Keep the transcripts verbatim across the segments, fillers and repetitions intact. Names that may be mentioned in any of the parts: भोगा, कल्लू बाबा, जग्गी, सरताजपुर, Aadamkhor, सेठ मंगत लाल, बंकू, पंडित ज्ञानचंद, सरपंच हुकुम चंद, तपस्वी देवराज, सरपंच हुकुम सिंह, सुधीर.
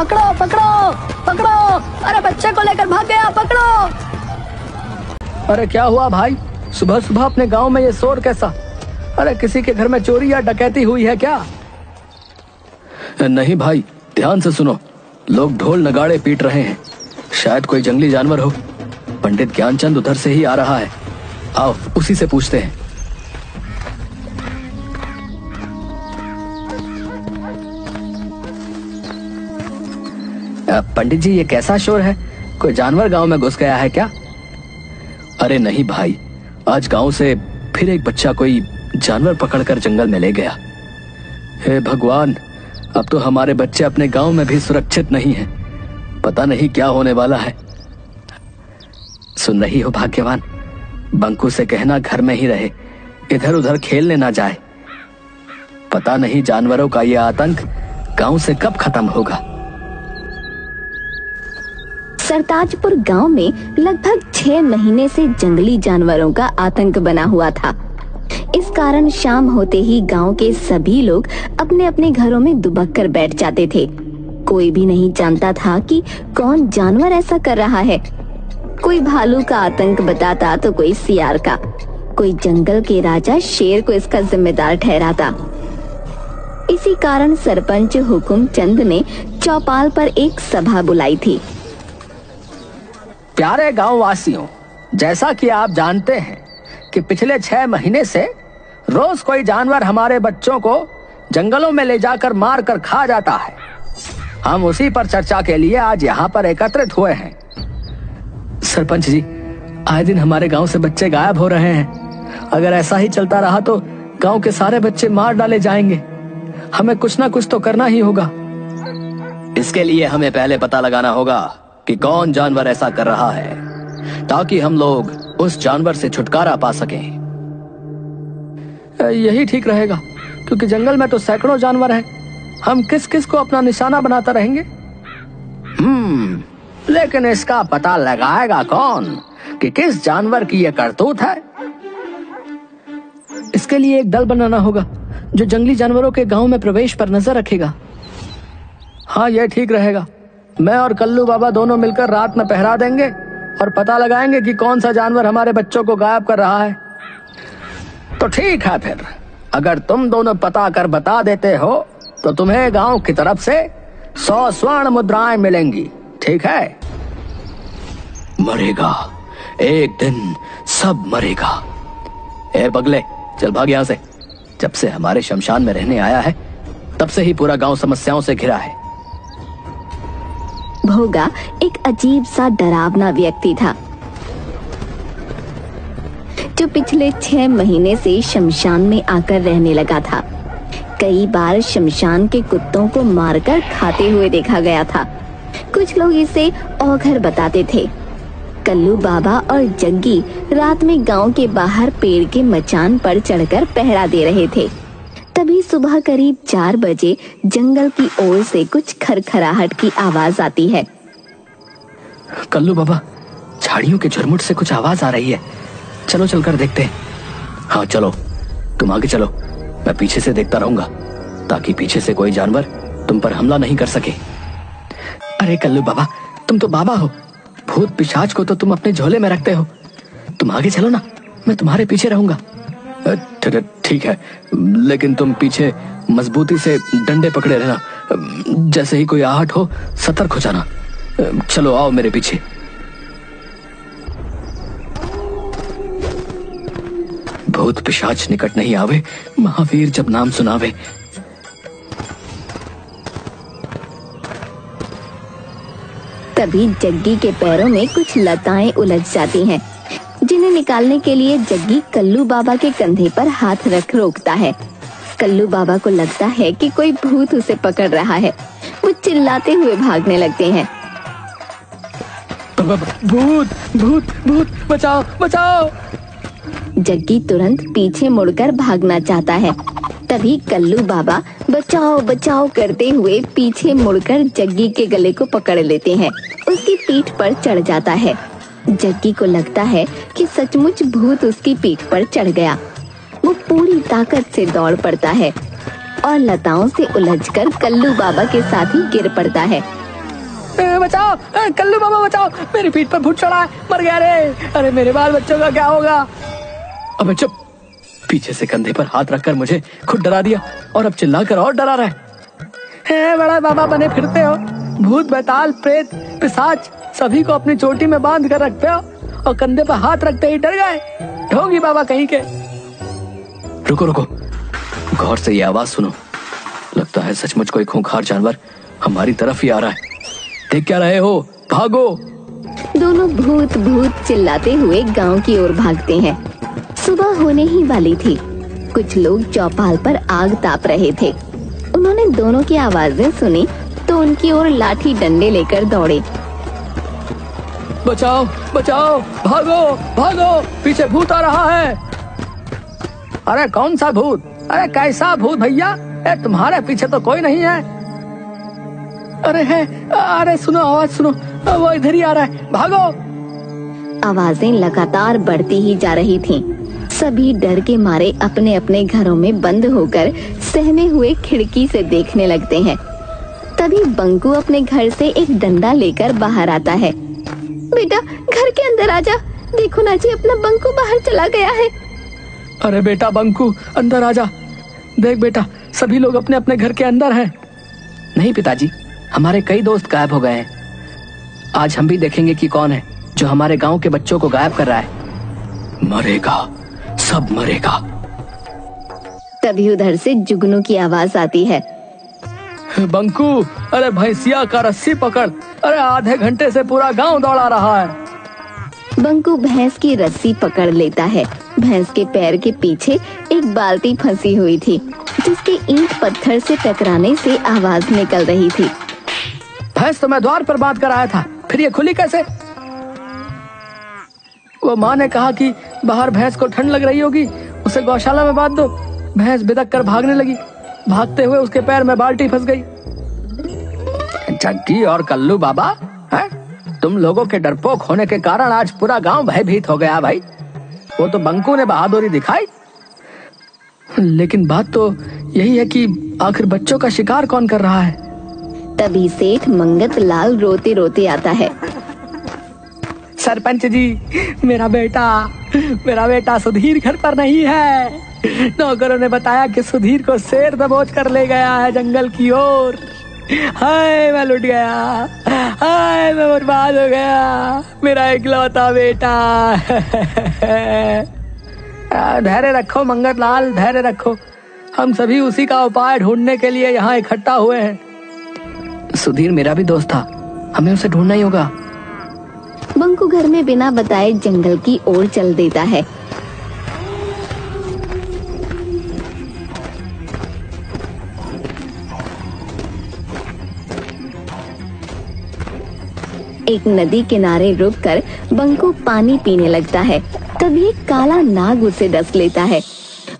पकड़ो पकड़ो पकड़ो, अरे बच्चे को लेकर भाग गया, पकड़ो। अरे क्या हुआ भाई, सुबह सुबह अपने गांव में ये शोर कैसा? अरे किसी के घर में चोरी या डकैती हुई है क्या? नहीं भाई, ध्यान से सुनो, लोग ढोल नगाड़े पीट रहे हैं, शायद कोई जंगली जानवर हो। पंडित ज्ञानचंद उधर से ही आ रहा है, आओ उसी से पूछते हैं। पंडित जी, ये कैसा शोर है? कोई जानवर गांव में घुस गया है क्या? अरे नहीं भाई, आज गांव से फिर एक बच्चा कोई जानवर पकड़कर जंगल में ले गया। हे भगवान, अब तो हमारे बच्चे अपने गांव में भी सुरक्षित नहीं हैं। पता नहीं क्या होने वाला है। सुन रही हो भाग्यवान, बंकू से कहना घर में ही रहे, इधर उधर खेलने ना जाए। पता नहीं जानवरों का यह आतंक गांव से कब खत्म होगा। सरताजपुर गांव में लगभग छह महीने से जंगली जानवरों का आतंक बना हुआ था। इस कारण शाम होते ही गांव के सभी लोग अपने अपने घरों में दुबक कर बैठ जाते थे। कोई भी नहीं जानता था कि कौन जानवर ऐसा कर रहा है। कोई भालू का आतंक बताता तो कोई सियार का, कोई जंगल के राजा शेर को इसका जिम्मेदार ठहराता। इसी कारण सरपंच हुकुम चंद ने चौपाल पर एक सभा बुलाई थी। प्यारे गाँव वासियों, जैसा कि आप जानते हैं कि पिछले छह महीने से रोज कोई जानवर हमारे बच्चों को जंगलों में ले जाकर मार कर खा जाता है। हम उसी पर चर्चा के लिए आज यहाँ पर एकत्रित हुए हैं। सरपंच जी, आए दिन हमारे गांव से बच्चे गायब हो रहे हैं। अगर ऐसा ही चलता रहा तो गांव के सारे बच्चे मार डाले जाएंगे। हमें कुछ ना कुछ तो करना ही होगा। इसके लिए हमें पहले पता लगाना होगा कि कौन जानवर ऐसा कर रहा है, ताकि हम लोग उस जानवर से छुटकारा पा सकें। यही ठीक रहेगा, क्योंकि जंगल में तो सैकड़ों जानवर हैं। हम किस किस को अपना निशाना बनाता रहेंगे? हम्म, लेकिन इसका पता लगाएगा कौन कि किस जानवर की यह करतूत है? इसके लिए एक दल बनाना होगा जो जंगली जानवरों के गांव में प्रवेश पर नजर रखेगा। हाँ, यह ठीक रहेगा। मैं और कल्लू बाबा दोनों मिलकर रात में पहरा देंगे और पता लगाएंगे कि कौन सा जानवर हमारे बच्चों को गायब कर रहा है। तो ठीक है फिर, अगर तुम दोनों पता कर बता देते हो तो तुम्हें गांव की तरफ से सौ स्वर्ण मुद्राएं मिलेंगी। ठीक है? मरेगा, एक दिन सब मरेगा। ए बगले, चल भाग यहाँ से। जब से हमारे शमशान में रहने आया है, तब से ही पूरा गाँव समस्याओं से घिरा है। भोगा एक अजीब सा डरावना व्यक्ति था, जो पिछले छह महीने से शमशान में आकर रहने लगा था। कई बार शमशान के कुत्तों को मारकर खाते हुए देखा गया था। कुछ लोग इसे औघर बताते थे। कल्लू बाबा और जग्गी रात में गांव के बाहर पेड़ के मचान पर चढ़कर पहरा दे रहे थे। तभी सुबह करीब चार बजे जंगल की ओर से कुछ खरखराहट की आवाज आती है। कल्लू बाबा, झाड़ियों के झुरमुट से कुछ आवाज आ रही है, चलो चलकर देखते हैं। हाँ चलो, तुम आगे चलो, मैं पीछे से देखता रहूंगा, ताकि पीछे से कोई जानवर तुम पर हमला नहीं कर सके। अरे कल्लू बाबा, तुम तो बाबा हो, भूत पिशाच को तो तुम अपने झोले में रखते हो। तुम आगे चलो ना, मैं तुम्हारे पीछे रहूंगा। ठीक है, लेकिन तुम पीछे मजबूती से डंडे पकड़े रहना, जैसे ही कोई आहट हो सतर्क हो जाना। चलो आओ मेरे पीछे। भूत पिशाच निकट नहीं आवे, महावीर जब नाम सुनावे। तभी जग्गी के पैरों में कुछ लताएं उलझ जाती हैं, जिन्हें निकालने के लिए जग्गी कल्लू बाबा के कंधे पर हाथ रख रोकता है। कल्लू बाबा को लगता है कि कोई भूत उसे पकड़ रहा है। वो चिल्लाते हुए भागने लगते हैं। भूत, भूत, भूत, बचाओ, बचाओ! जग्गी तुरंत पीछे मुड़कर भागना चाहता है। तभी कल्लू बाबा बचाओ बचाओ करते हुए पीछे मुड़कर जग्गी के गले को पकड़ लेते हैं, उसकी पीठ पर चढ़ जाता है। जग्गी को लगता है कि सचमुच भूत उसकी पीठ पर चढ़ गया। वो पूरी ताकत से दौड़ पड़ता है और लताओं से उलझकर कल्लू बाबा के साथ ही गिर पड़ता है। बचाओ, कल्लू बाबा बचाओ, मेरी पीठ पर भूत चढ़ा है, मर गया रे। अरे मेरे बाल बच्चों का क्या होगा। अब चुप, पीछे से कंधे पर हाथ रखकर मुझे खुद डरा दिया और अब चिल्लाकर और डरा रहा है। बड़ा बाबा बने फिरते हो, भूत बैताल प्रेत पिशाच सभी को अपनी चोटी में बांध कर रखते हो और कंधे पर हाथ रखते ही डर गए, ढोंगी बाबा कहीं के। रुको रुको, गौर से ये आवाज सुनो, लगता है सचमुच कोई खूंखार जानवर हमारी तरफ ही आ रहा है। देख क्या रहे हो, भागो। दोनों भूत भूत चिल्लाते हुए गांव की ओर भागते हैं। सुबह होने ही वाली थी, कुछ लोग चौपाल पर आग ताप रहे थे। उन्होंने दोनों की आवाजें सुनी तो उनकी ओर लाठी डंडे लेकर दौड़े। बचाओ बचाओ, भागो भागो, पीछे भूत आ रहा है। अरे कौन सा भूत, अरे कैसा भूत भैया, तुम्हारे पीछे तो कोई नहीं है। अरे है, अरे सुनो आवाज सुनो, वो इधर ही आ रहा है, भागो। आवाजें लगातार बढ़ती ही जा रही थीं। सभी डर के मारे अपने अपने घरों में बंद होकर सहमे हुए खिड़की से देखने लगते हैं। तभी बंकू अपने घर से एक डंडा लेकर बाहर आता है। बेटा घर के अंदर आजा, देखो ना जी अपना बंकू बाहर चला गया है। अरे बेटा बंकू अंदर आजा, देख बेटा सभी लोग अपने अपने घर के अंदर हैं। नहीं पिताजी, हमारे कई दोस्त गायब हो गए हैं। आज हम भी देखेंगे कि कौन है जो हमारे गांव के बच्चों को गायब कर रहा है। मरेगा, सब मरेगा। तभी उधर से जुगनू की आवाज आती है। बंकू, अरे भैंसिया का रस्सी पकड़, अरे आधे घंटे से पूरा गांव दौड़ा रहा है। बंकू भैंस की रस्सी पकड़ लेता है। भैंस के पैर के पीछे एक बाल्टी फंसी हुई थी जिसके ईंट पत्थर से टकराने से आवाज निकल रही थी। भैंस तो मैं द्वार पर बांध कर आया था, फिर ये खुली कैसे? वो माँ ने कहा कि बाहर भैंस को ठंड लग रही होगी, उसे गौशाला में बांध दो। भैंस बिदक कर भागने लगी, भागते हुए उसके पैर में बाल्टी फंस गई। जग्गी और कल्लू बाबा है? तुम लोगों के डरपोक होने के कारण आज पूरा गाँव भयभीत हो गया भाई। वो तो बंकू ने बहादुरी दिखाई, लेकिन बात तो यही है कि आखिर बच्चों का शिकार कौन कर रहा है। तभी सेठ मंगत लाल रोते रोते आता है। सरपंच जी, मेरा बेटा मेरा बेटा सुधीर घर पर नहीं है। नौकरों ने बताया कि सुधीर को शेर दबोच कर ले गया है जंगल की ओर। हाय मैं लुट गया, हाय मैं बर्बाद हो गया, मेरा इकलौता बेटा। धैर्य रखो मंगत लाल, धैर्य रखो, हम सभी उसी का उपाय ढूंढने के लिए यहाँ इकट्ठा हुए हैं। सुधीर मेरा भी दोस्त था, हमें उसे ढूंढना ही होगा। बंकू घर में बिना बताए जंगल की ओर चल देता है। एक नदी किनारे रुककर बंकू पानी पीने लगता है। तभी एक काला नाग उसे डस लेता है।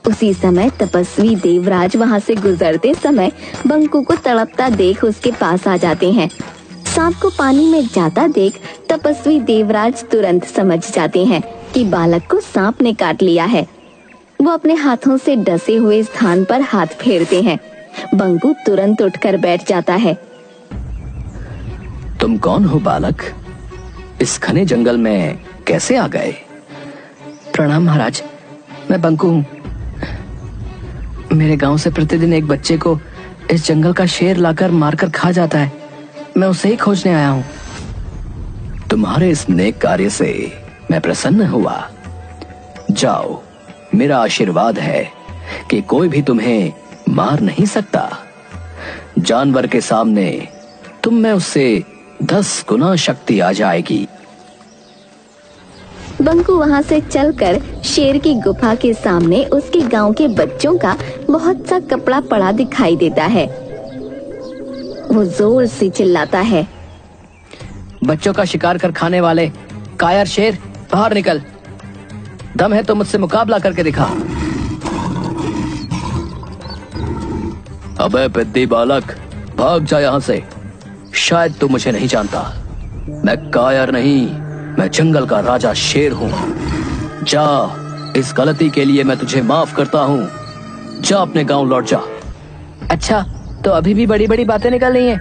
उसी समय तपस्वी देवराज वहाँ से गुजरते समय बंकू को तड़पता देख उसके पास आ जाते हैं। सांप को पानी में जाता देख तपस्वी देवराज तुरंत समझ जाते हैं कि बालक को सांप ने काट लिया है। वो अपने हाथों से डसे हुए स्थान पर हाथ फेरते हैं। बंकू तुरंत उठकर बैठ जाता है। तुम कौन हो बालक, इस घने जंगल में कैसे आ गए? प्रणाम महाराज, मैं बंकू हूँ। मेरे गांव से प्रतिदिन एक बच्चे को इस जंगल का शेर लाकर मारकर खा जाता है, मैं उसे ही खोजने आया हूँ। तुम्हारे इस नेक कार्य से मैं प्रसन्न हुआ। जाओ, मेरा आशीर्वाद है कि कोई भी तुम्हें मार नहीं सकता। जानवर के सामने तुम में उससे दस गुना शक्ति आ जाएगी। बंकू वहाँ से चलकर शेर की गुफा के सामने उसके गांव के बच्चों का बहुत सा कपड़ा पड़ा दिखाई देता है। वो जोर से चिल्लाता है, बच्चों का शिकार कर खाने वाले कायर शेर बाहर निकल, दम है तो मुझसे मुकाबला करके दिखा। अबे पिद्दी बालक, भाग जा यहाँ से। शायद तू मुझे नहीं जानता, मैं कायर नहीं, मैं जंगल का राजा शेर हूँ। जा, इस गलती के लिए मैं तुझे माफ करता हूँ। जा अपने गांव लौट जा। अच्छा, तो अभी भी बड़ी बड़ी बातें निकल रही हैं।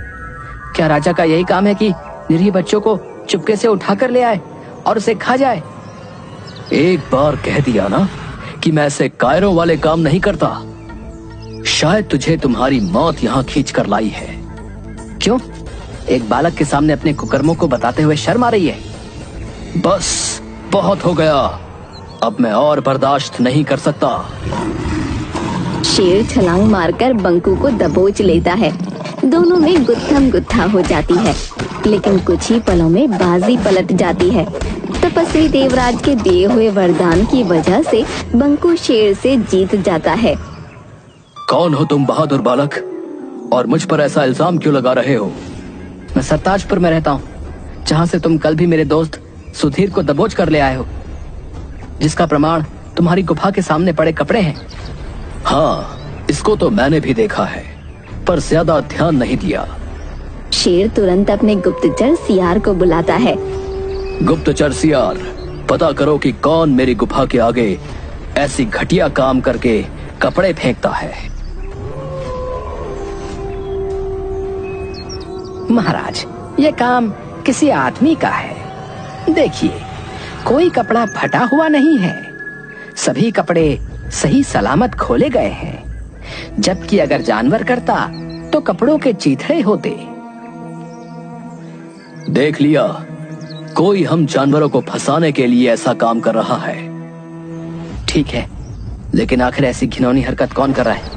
क्या राजा का यही काम है कि निरीह बच्चों को चुपके से उठाकर ले आए और उसे खा जाए? एक बार कह दिया ना कि मैं ऐसे कायरों वाले काम नहीं करता। शायद तुझे तुम्हारी मौत यहाँ खींच कर लाई है। क्यों? एक बालक के सामने अपने कुकर्मों को बताते हुए शर्म आ रही है? बस बहुत हो गया, अब मैं और बर्दाश्त नहीं कर सकता। शेर छलांग मारकर बंकू को दबोच लेता है। दोनों में गुत्थम गुत्था हो जाती है, लेकिन कुछ ही पलों में बाजी पलट जाती है। तपस्वी देवराज के दिए हुए वरदान की वजह से बंकू शेर से जीत जाता है। कौन हो तुम बहादुर बालक, और मुझ पर ऐसा इल्जाम क्यों लगा रहे हो? मैं सरताजपुर में रहता हूँ, जहाँ से तुम कल भी मेरे दोस्त सुधीर को दबोच कर ले आए हो, जिसका प्रमाण तुम्हारी गुफा के सामने पड़े कपड़े हैं। हाँ, इसको तो मैंने भी देखा है, पर ज्यादा ध्यान नहीं दिया। शेर तुरंत अपने गुप्तचर सियार को बुलाता है। गुप्तचर सियार, पता करो कि कौन मेरी गुफा के आगे ऐसी घटिया काम करके कपड़े फेंकता है। महाराज, ये काम किसी आदमी का है। देखिए, कोई कपड़ा फटा हुआ नहीं है, सभी कपड़े सही सलामत खोले गए हैं। जबकि अगर जानवर करता तो कपड़ों के चीथड़े होते। देख लिया, कोई हम जानवरों को फंसाने के लिए ऐसा काम कर रहा है। ठीक है, लेकिन आखिर ऐसी घिनौनी हरकत कौन कर रहा है?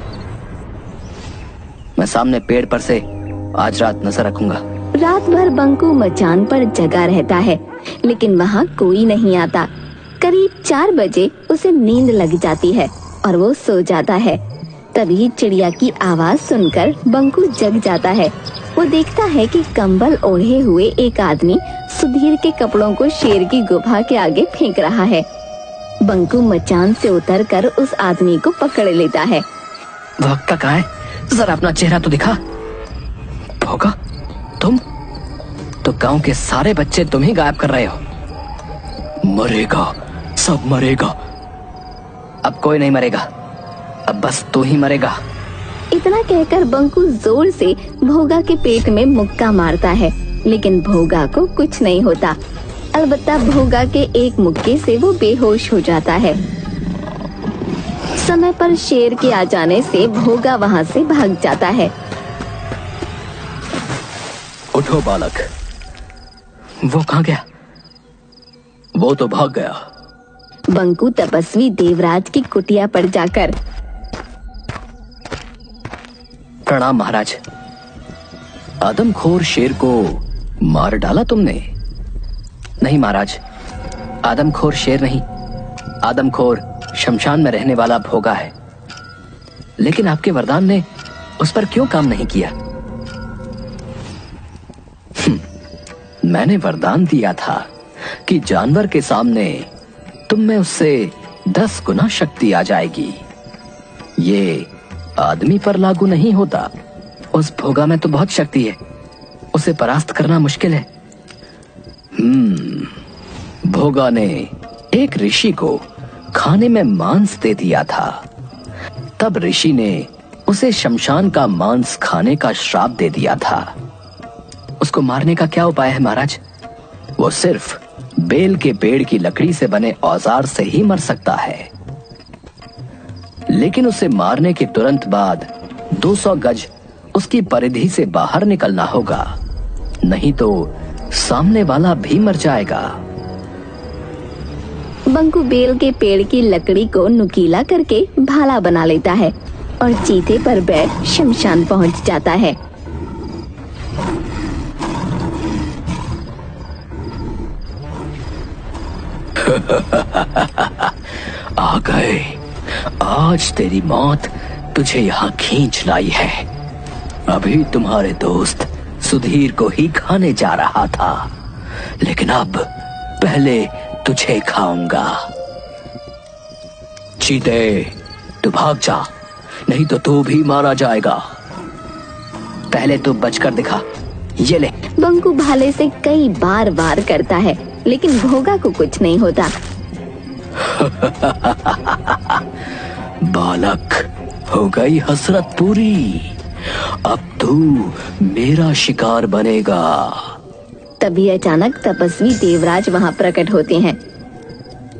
मैं सामने पेड़ पर से आज रात नजर रखूंगा। रात भर बंकू मचान पर जगा रहता है, लेकिन वहाँ कोई नहीं आता। करीब चार बजे उसे नींद लग जाती है और वो सो जाता है। तभी चिड़िया की आवाज सुनकर बंकू जग जाता है। वो देखता है कि कंबल ओढ़े हुए एक आदमी सुधीर के कपड़ों को शेर की गुफा के आगे फेंक रहा है। बंकू मचान से उतरकर उस आदमी को पकड़ लेता है। भौंकता कहाँ है? जरा अपना चेहरा तो दिखा। भौंका तुम? तो गांव के सारे बच्चे तुम ही गायब कर रहे हो। मरेगा, सब मरेगा। अब कोई नहीं मरेगा, अब बस तू ही मरेगा। इतना कहकर बंकू जोर से भोगा के पेट में मुक्का मारता है, लेकिन भोगा को कुछ नहीं होता। अलबत्ता भोगा के एक मुक्के से वो बेहोश हो जाता है। समय पर शेर के आ जाने से भोगा वहाँ से भाग जाता है। उठो बालक। वो कहाँ गया? वो तो भाग गया। बंकू तपस्वी देवराज की कुटिया पर जाकर प्रणाम महाराज। आदमखोर शेर को मार डाला तुमने? नहीं महाराज, आदमखोर शेर नहीं, आदमखोर शमशान में रहने वाला भोगा है। लेकिन आपके वरदान ने उस पर क्यों काम नहीं किया? मैंने वरदान दिया था कि जानवर के सामने तुम में उससे दस गुना शक्ति आ जाएगी। ये आदमी पर लागू नहीं होता। उस भोगा में तो बहुत शक्ति है, उसे परास्त करना मुश्किल है। हम्म, भोगा ने एक ऋषि को खाने में मांस दे दिया था, तब ऋषि ने उसे शमशान का मांस खाने का श्राप दे दिया था। उसको मारने का क्या उपाय है महाराज? वो सिर्फ बेल के पेड़ की लकड़ी से बने औजार से ही मर सकता है। लेकिन उसे मारने के तुरंत बाद दो सौ गज उसकी परिधि से बाहर निकलना होगा, नहीं तो सामने वाला भी मर जाएगा। बंकू बेल के पेड़ की लकड़ी को नुकीला करके भाला बना लेता है और चीते पर बैठ शमशान पहुंच जाता है। आ गए, आज तेरी मौत तुझे यहाँ खींच लाई है। अभी तुम्हारे दोस्त सुधीर को ही खाने जा रहा था, लेकिन अब पहले तुझे खाऊंगा। चीते, तू भाग जा, नहीं तो तू भी मारा जाएगा। पहले तू बचकर दिखा, ये ले। बंकू भाले से कई बार वार करता है, लेकिन भोगा को कुछ नहीं होता। बालक, हो गई हसरत पूरी। अब तू मेरा शिकार बनेगा। तभी अचानक तपस्वी देवराज वहाँ प्रकट होते हैं।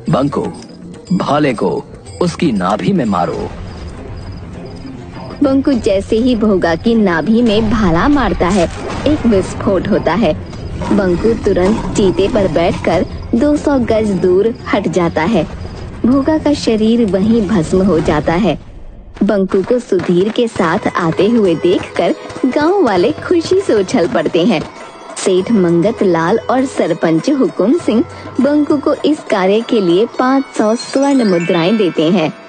बंकू, भाले को उसकी नाभि में मारो। बंकू जैसे ही भोगा की नाभि में भाला मारता है, एक विस्फोट होता है। बंकू तुरंत चीते पर बैठकर दो सौ गज दूर हट जाता है। भोगा का शरीर वहीं भस्म हो जाता है। बंकू को सुधीर के साथ आते हुए देखकर गांव वाले खुशी से उछल पड़ते हैं। सेठ मंगत लाल और सरपंच हुकुम सिंह बंकू को इस कार्य के लिए पाँच सौ स्वर्ण मुद्राएं देते हैं।